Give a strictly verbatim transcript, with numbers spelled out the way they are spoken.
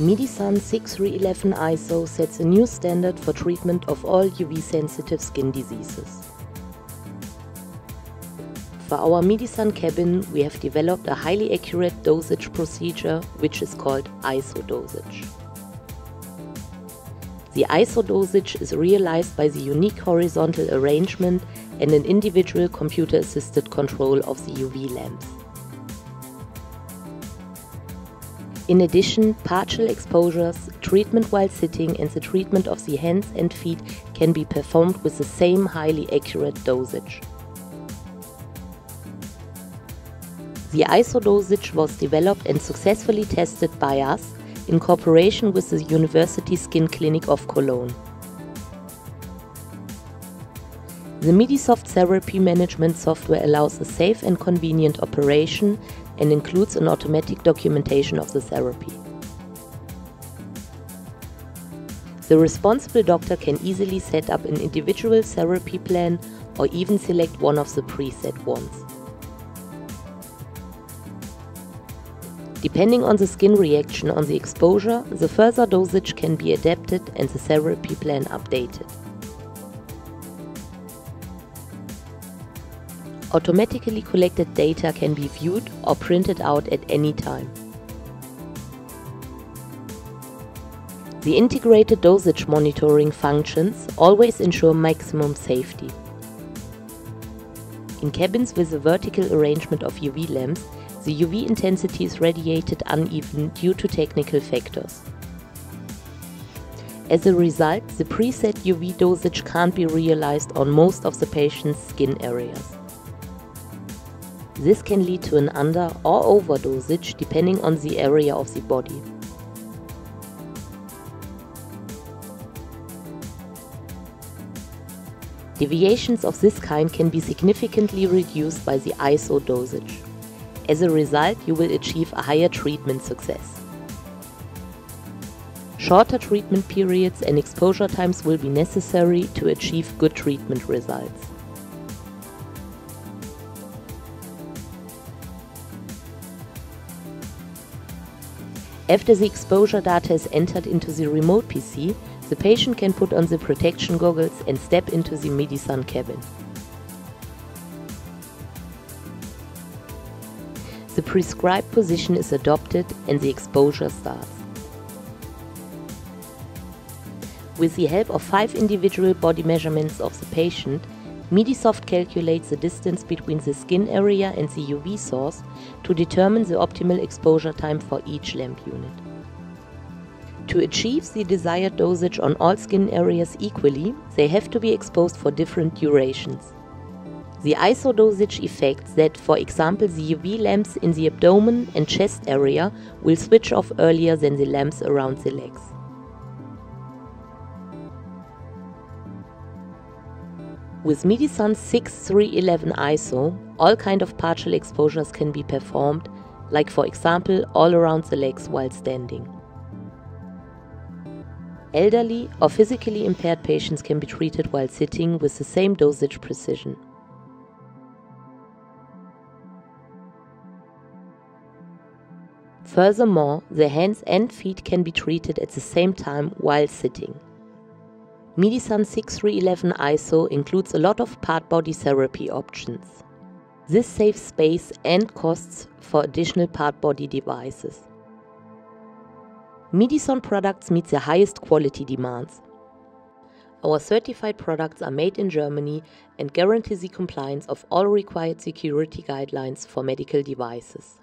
Medisun six three one one I S O sets a new standard for treatment of all U V-sensitive skin diseases. For our Medisun cabin, we have developed a highly accurate dosage procedure, which is called I S O-dosage. The I S O-dosage is realized by the unique horizontal arrangement and an individual computer-assisted control of the U V lamps. In addition, partial exposures, treatment while sitting, and the treatment of the hands and feet can be performed with the same highly accurate dosage. The I S O-dosage was developed and successfully tested by us in cooperation with the University Skin Clinic of Cologne. The Medisoft therapy management software allows a safe and convenient operation and includes an automatic documentation of the therapy. The responsible doctor can easily set up an individual therapy plan or even select one of the preset ones. Depending on the skin reaction on the exposure, the further dosage can be adapted and the therapy plan updated. Automatically collected data can be viewed or printed out at any time. The integrated dosage monitoring functions always ensure maximum safety. In cabins with a vertical arrangement of U V lamps, the U V intensity is radiated uneven due to technical factors. As a result, the preset U V dosage can't be realized on most of the patient's skin areas. This can lead to an under or overdosage depending on the area of the body. Deviations of this kind can be significantly reduced by the I S O-dosage. As a result, you will achieve a higher treatment success. Shorter treatment periods and exposure times will be necessary to achieve good treatment results. After the exposure data is entered into the remote P C, the patient can put on the protection goggles and step into the Medisun cabin. The prescribed position is adopted and the exposure starts. With the help of five individual body measurements of the patient, Medisoft calculates the distance between the skin area and the U V source to determine the optimal exposure time for each lamp unit. To achieve the desired dosage on all skin areas equally, they have to be exposed for different durations. The I S O-dosage effects that, for example, the U V lamps in the abdomen and chest area will switch off earlier than the lamps around the legs. With Medisun six three one one I S O, all kinds of partial exposures can be performed, like for example all around the legs while standing. Elderly or physically impaired patients can be treated while sitting with the same dosage precision. Furthermore, the hands and feet can be treated at the same time while sitting. Medisun six three one one I S O includes a lot of part-body therapy options. This saves space and costs for additional part-body devices. Medisun products meet the highest quality demands. Our certified products are made in Germany and guarantee the compliance of all required security guidelines for medical devices.